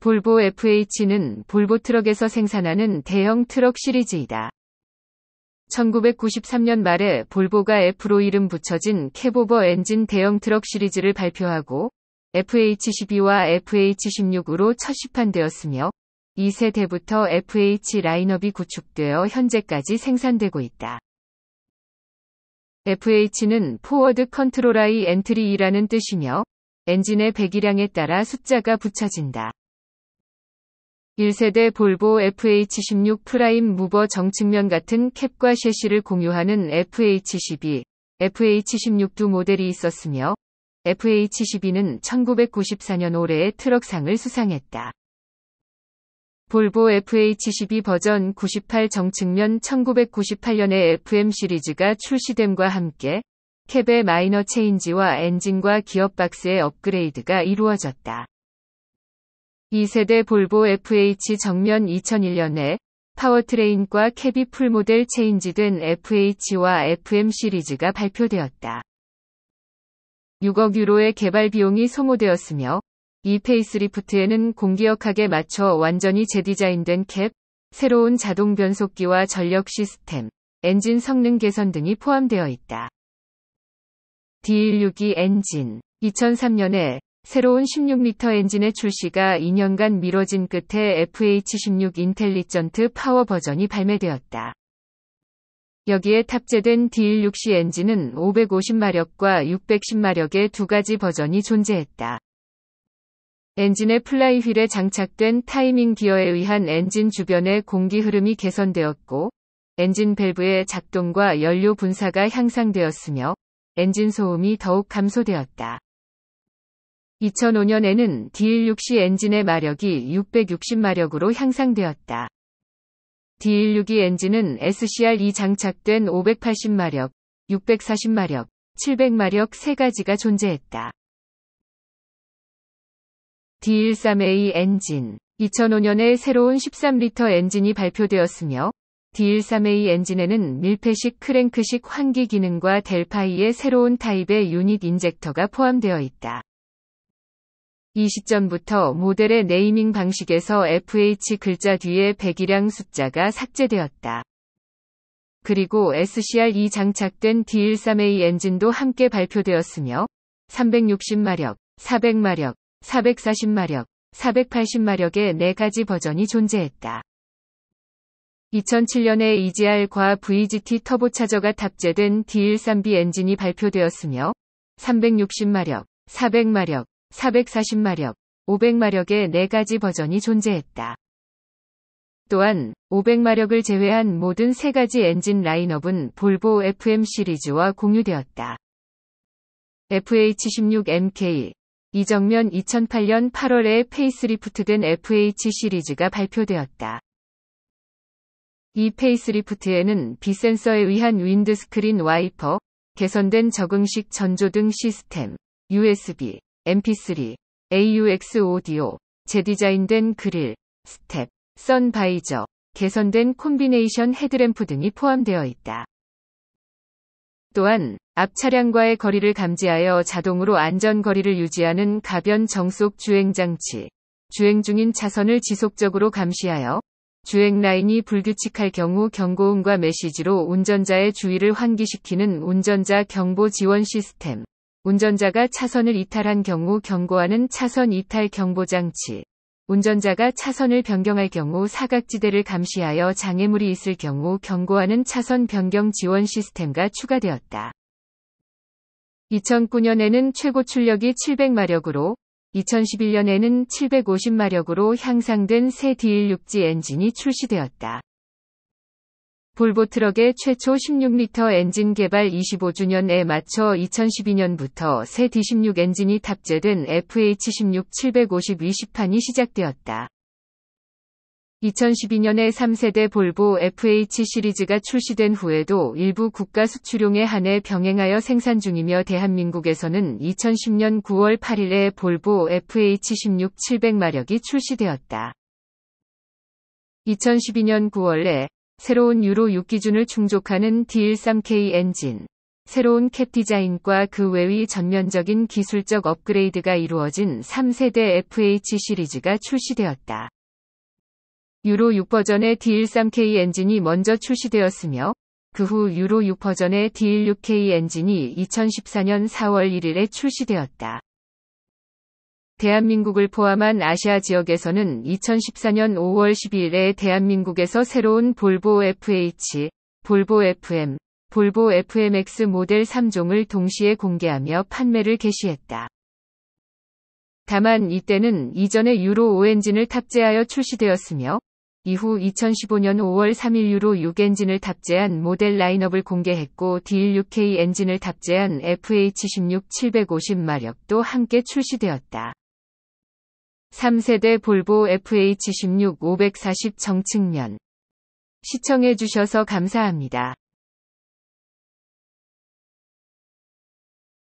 볼보 FH는 볼보 트럭에서 생산하는 대형 트럭 시리즈이다. 1993년 말에 볼보가 F로 이름 붙여진 캡오버 엔진 대형 트럭 시리즈를 발표하고 FH12와 FH16으로 첫 시판되었으며 2세 대부터 FH 라인업이 구축되어 현재까지 생산되고 있다. FH는 포워드 컨트롤아이 엔트리이라는 뜻이며 엔진의 배기량에 따라 숫자가 붙여진다. 1세대 볼보 FH16 프라임 무버 정측면 같은 캡과 셰시를 공유하는 FH12, FH16 두 모델이 있었으며 FH12는 1994년 올해의 트럭상을 수상했다. 볼보 FH12 버전 98 정측면 1998년에 FM 시리즈가 출시됨과 함께 캡의 마이너 체인지와 엔진과 기어박스의 업그레이드가 이루어졌다. 2세대 볼보 FH 정면 2001년에 파워트레인과 캡이 풀모델 체인지된 FH와 FM 시리즈가 발표되었다. 6억 유로의 개발 비용이 소모되었으며 이 페이스리프트에는 공기역학에 맞춰 완전히 재디자인된 캡, 새로운 자동 변속기와 전력 시스템, 엔진 성능 개선 등이 포함되어 있다. D16E 엔진 2003년에 새로운 16L 엔진의 출시가 2년간 미뤄진 끝에 FH16 인텔리전트 파워 버전이 발매되었다. 여기에 탑재된 D16C 엔진은 550마력과 610마력의 두 가지 버전이 존재했다. 엔진의 플라이휠에 장착된 타이밍 기어에 의한 엔진 주변의 공기 흐름이 개선되었고, 엔진 밸브의 작동과 연료 분사가 향상되었으며, 엔진 소음이 더욱 감소되었다. 2005년에는 D16C 엔진의 마력이 660마력으로 향상되었다. D16E 엔진은 SCR이 장착된 580마력, 640마력, 700마력 세 가지가 존재했다. D13A 엔진 2005년에 새로운 13L 엔진이 발표되었으며 D13A 엔진에는 밀폐식 크랭크식 환기 기능과 델파이의 새로운 타입의 유닛 인젝터가 포함되어 있다. 이 시점부터 모델의 네이밍 방식에서 FH 글자 뒤에 배기량 숫자가 삭제되었다. 그리고 SCR이 장착된 D13A 엔진도 함께 발표되었으며 360마력, 400마력, 440마력, 480마력의 네 가지 버전이 존재했다. 2007년에 EGR과 VGT 터보차저가 탑재된 D13B 엔진이 발표되었으며 360마력, 400마력, 440마력, 500마력의 네 가지 버전이 존재했다. 또한 500마력을 제외한 모든 세 가지 엔진 라인업은 볼보 FM 시리즈와 공유되었다. FH16MK 이정면 2008년 8월에 페이스리프트된 FH 시리즈가 발표되었다. 이 페이스리프트에는 비센서에 의한 윈드스크린 와이퍼, 개선된 적응식 전조등 시스템, USB, MP3, AUX 오디오, 재디자인된 그릴, 스텝, 선 바이저, 개선된 콤비네이션 헤드램프 등이 포함되어 있다. 또한 앞 차량과의 거리를 감지하여 자동으로 안전거리를 유지하는 가변 정속 주행장치, 주행 중인 차선을 지속적으로 감시하여 주행 라인이 불규칙할 경우 경고음과 메시지로 운전자의 주의를 환기시키는 운전자 경보 지원 시스템, 운전자가 차선을 이탈한 경우 경고하는 차선 이탈 경보장치, 운전자가 차선을 변경할 경우 사각지대를 감시하여 장애물이 있을 경우 경고하는 차선 변경 지원 시스템가 추가되었다. 2009년에는 최고 출력이 700마력으로, 2011년에는 750마력으로 향상된 새 D16G 엔진이 출시되었다. 볼보 트럭의 최초 16L 엔진 개발 25주년에 맞춰 2012년부터 새 D16 엔진이 탑재된 FH16 750 시판이 시작되었다. 2012년에 3세대 볼보 FH 시리즈가 출시된 후에도 일부 국가 수출용에 한해 병행하여 생산 중이며 대한민국에서는 2010년 9월 8일에 볼보 FH16 700마력이 출시되었다. 2012년 9월에 새로운 유로 6 기준을 충족하는 D13K 엔진, 새로운 캡 디자인과 그 외의 전면적인 기술적 업그레이드가 이루어진 3세대 FH 시리즈가 출시되었다. 유로 6 버전의 D13K 엔진이 먼저 출시되었으며 그 후 유로 6 버전의 D16K 엔진이 2014년 4월 1일에 출시되었다. 대한민국을 포함한 아시아 지역에서는 2014년 5월 12일에 대한민국에서 새로운 볼보 FH, 볼보 FM, 볼보 FMX 모델 3종을 동시에 공개하며 판매를 개시했다. 다만 이때는 이전의 유로 5 엔진을 탑재하여 출시되었으며 이후 2015년 5월 3일 유로 6 엔진을 탑재한 모델 라인업을 공개했고 D16K 엔진을 탑재한 FH16 750 마력도 함께 출시되었다. 3세대 볼보 FH16 540 정측면 시청해주셔서 감사합니다.